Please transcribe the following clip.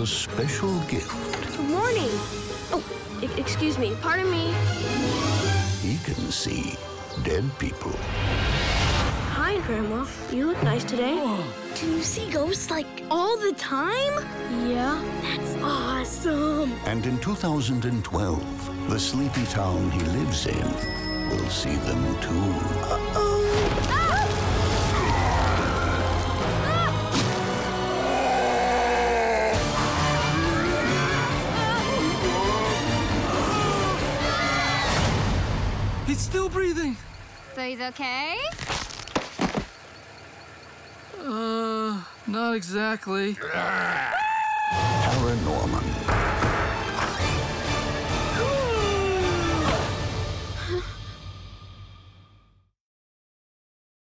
a special gift. Good morning. Oh, excuse me. Pardon me. He can see dead people. Hi, Grandma. You look nice today. Oh. Do you see ghosts, like, all the time? Yeah. That's awesome. And in 2012, the sleepy town he lives in will see them, too. Uh-oh. Ah! He's still breathing. So he's okay? Not exactly. Paranorman.